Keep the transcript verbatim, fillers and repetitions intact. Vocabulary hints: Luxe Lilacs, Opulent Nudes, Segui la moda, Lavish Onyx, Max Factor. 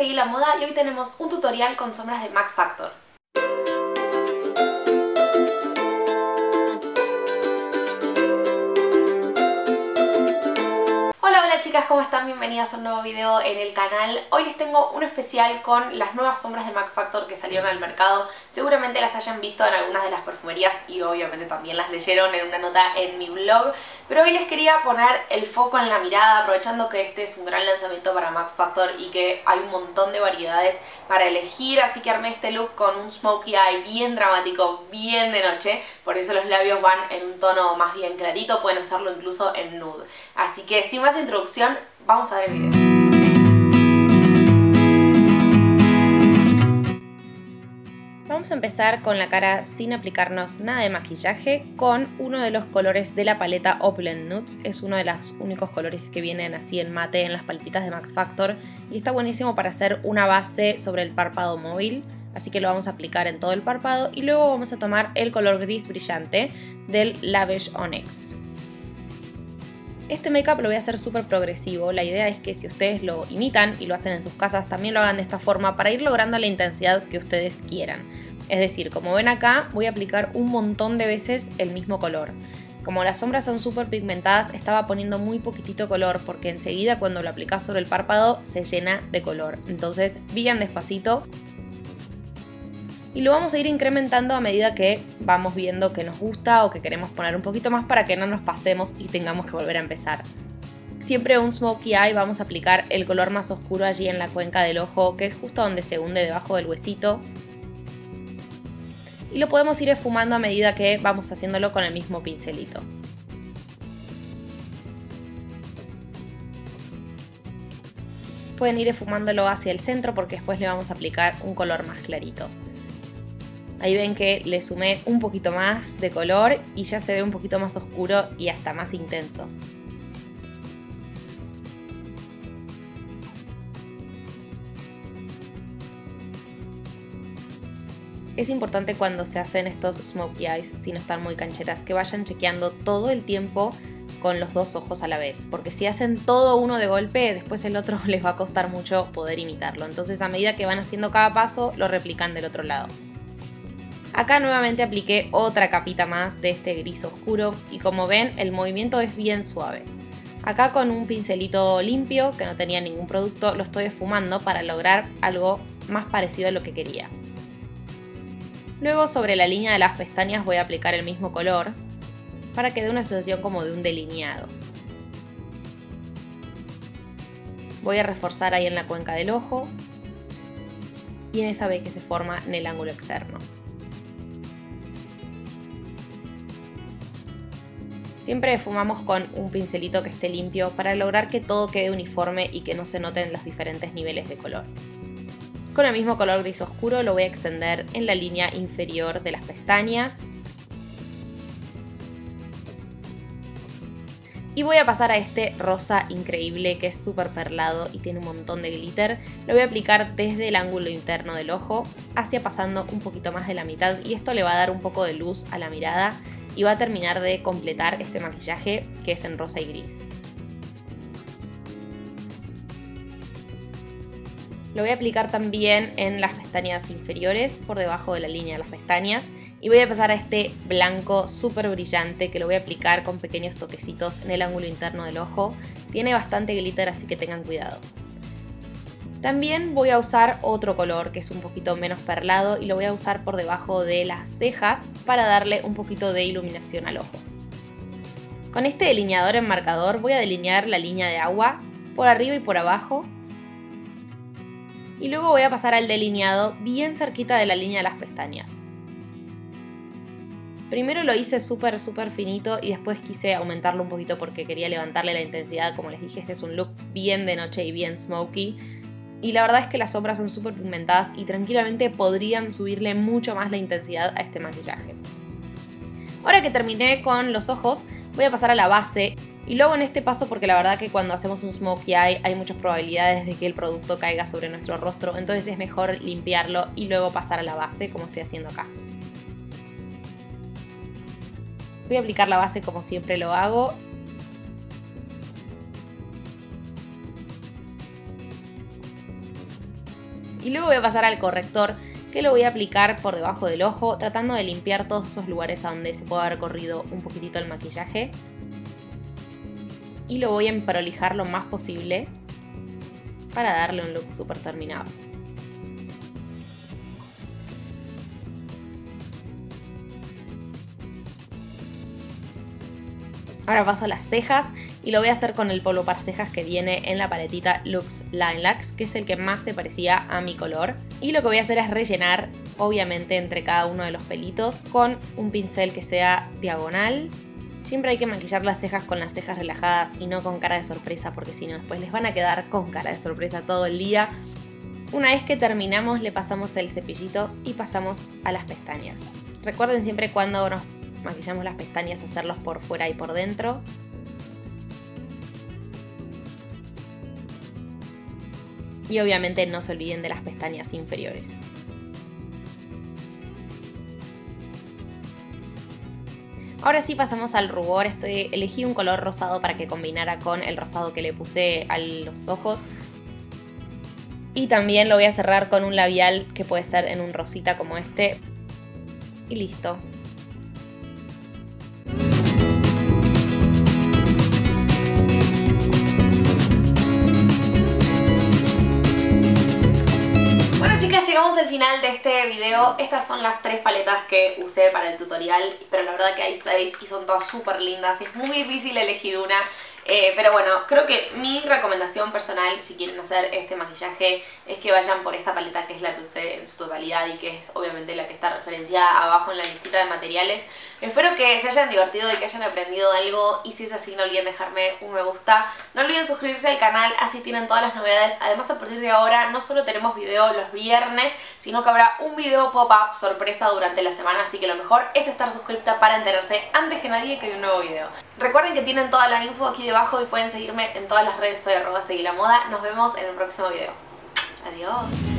Segui la moda y hoy tenemos un tutorial con sombras de Max Factor. Chicas, ¿cómo están? Bienvenidas a un nuevo video en el canal. Hoy les tengo un especial con las nuevas sombras de Max Factor que salieron al mercado. Seguramente las hayan visto en algunas de las perfumerías y obviamente también las leyeron en una nota en mi blog. Pero hoy les quería poner el foco en la mirada, aprovechando que este es un gran lanzamiento para Max Factor y que hay un montón de variedades para elegir. Así que armé este look con un smokey eye bien dramático, bien de noche. Por eso los labios van en un tono más bien clarito, pueden hacerlo incluso en nude. Así que sin más introducción, vamos a ver el video. Vamos a empezar con la cara sin aplicarnos nada de maquillaje, con uno de los colores de la paleta Opulent Nudes. Es uno de los únicos colores que vienen así en mate en las paletitas de Max Factor y está buenísimo para hacer una base sobre el párpado móvil. Así que lo vamos a aplicar en todo el párpado y luego vamos a tomar el color gris brillante del Lavish Onyx. Este make-up lo voy a hacer súper progresivo. La idea es que si ustedes lo imitan y lo hacen en sus casas, también lo hagan de esta forma para ir logrando la intensidad que ustedes quieran. Es decir, como ven acá, voy a aplicar un montón de veces el mismo color. Como las sombras son súper pigmentadas, estaba poniendo muy poquitito color porque enseguida cuando lo aplicás sobre el párpado se llena de color. Entonces, bien despacito. Y lo vamos a ir incrementando a medida que vamos viendo que nos gusta o que queremos poner un poquito más para que no nos pasemos y tengamos que volver a empezar. Siempre un smokey eye vamos a aplicar el color más oscuro allí en la cuenca del ojo, que es justo donde se hunde debajo del huesito. Y lo podemos ir esfumando a medida que vamos haciéndolo con el mismo pincelito. Pueden ir esfumándolo hacia el centro porque después le vamos a aplicar un color más clarito. Ahí ven que le sumé un poquito más de color y ya se ve un poquito más oscuro y hasta más intenso. Es importante cuando se hacen estos smokey eyes, si no están muy cancheras, que vayan chequeando todo el tiempo con los dos ojos a la vez. Porque si hacen todo uno de golpe, después el otro les va a costar mucho poder imitarlo. Entonces a medida que van haciendo cada paso, lo replican del otro lado. Acá nuevamente apliqué otra capita más de este gris oscuro y como ven el movimiento es bien suave. Acá con un pincelito limpio que no tenía ningún producto lo estoy esfumando para lograr algo más parecido a lo que quería. Luego sobre la línea de las pestañas voy a aplicar el mismo color para que dé una sensación como de un delineado. Voy a reforzar ahí en la cuenca del ojo y en esa V que se forma en el ángulo externo. Siempre esfumamos con un pincelito que esté limpio para lograr que todo quede uniforme y que no se noten los diferentes niveles de color. Con el mismo color gris oscuro lo voy a extender en la línea inferior de las pestañas. Y voy a pasar a este rosa increíble que es súper perlado y tiene un montón de glitter. Lo voy a aplicar desde el ángulo interno del ojo hacia pasando un poquito más de la mitad y esto le va a dar un poco de luz a la mirada. Y va a terminar de completar este maquillaje que es en rosa y gris. Lo voy a aplicar también en las pestañas inferiores, por debajo de la línea de las pestañas. Y voy a pasar a este blanco súper brillante que lo voy a aplicar con pequeños toquecitos en el ángulo interno del ojo. Tiene bastante glitter, así que tengan cuidado. También voy a usar otro color que es un poquito menos perlado y lo voy a usar por debajo de las cejas para darle un poquito de iluminación al ojo. Con este delineador enmarcador voy a delinear la línea de agua por arriba y por abajo. Y luego voy a pasar al delineado bien cerquita de la línea de las pestañas. Primero lo hice súper súper finito y después quise aumentarlo un poquito porque quería levantarle la intensidad. Como les dije, este es un look bien de noche y bien smokey. Y la verdad es que las sombras son súper pigmentadas y tranquilamente podrían subirle mucho más la intensidad a este maquillaje. Ahora que terminé con los ojos, voy a pasar a la base. Y luego en este paso porque la verdad que cuando hacemos un smokey eye hay muchas probabilidades de que el producto caiga sobre nuestro rostro. Entonces es mejor limpiarlo y luego pasar a la base como estoy haciendo acá. Voy a aplicar la base como siempre lo hago. Y luego voy a pasar al corrector, que lo voy a aplicar por debajo del ojo, tratando de limpiar todos esos lugares a donde se puede haber corrido un poquitito el maquillaje. Y lo voy a emparolijar lo más posible para darle un look súper terminado. Ahora paso a las cejas y lo voy a hacer con el polvo para cejas que viene en la paletita Luxe Lilacs, que es el que más se parecía a mi color. Y lo que voy a hacer es rellenar, obviamente, entre cada uno de los pelitos con un pincel que sea diagonal. Siempre hay que maquillar las cejas con las cejas relajadas y no con cara de sorpresa, porque si no después les van a quedar con cara de sorpresa todo el día. Una vez que terminamos le pasamos el cepillito y pasamos a las pestañas. Recuerden siempre cuando nos maquillamos las pestañas hacerlos por fuera y por dentro. Y obviamente no se olviden de las pestañas inferiores. Ahora sí pasamos al rubor. Estoy, elegí un color rosado para que combinara con el rosado que le puse a los ojos. Y también lo voy a cerrar con un labial que puede ser en un rosita como este. Y listo. Llegamos al final de este video. Estas son las tres paletas que usé para el tutorial, pero la verdad que hay seis y son todas súper lindas. Es muy difícil elegir una, eh, pero bueno, creo que mi recomendación personal si quieren hacer este maquillaje es que vayan por esta paleta, que es la que usé en su totalidad y que es obviamente la que está referenciada abajo en la listita de materiales. Espero que se hayan divertido y que hayan aprendido algo, y si es así no olviden dejarme un me gusta. No olviden suscribirse al canal, así tienen todas las novedades. Además, a partir de ahora no solo tenemos video los viernes, sino que habrá un video pop-up sorpresa durante la semana, así que lo mejor es estar suscripta para enterarse antes que nadie que hay un nuevo video. Recuerden que tienen toda la info aquí debajo y pueden seguirme en todas las redes. Soy arroba Segui la moda. Nos vemos en el próximo video. Adiós.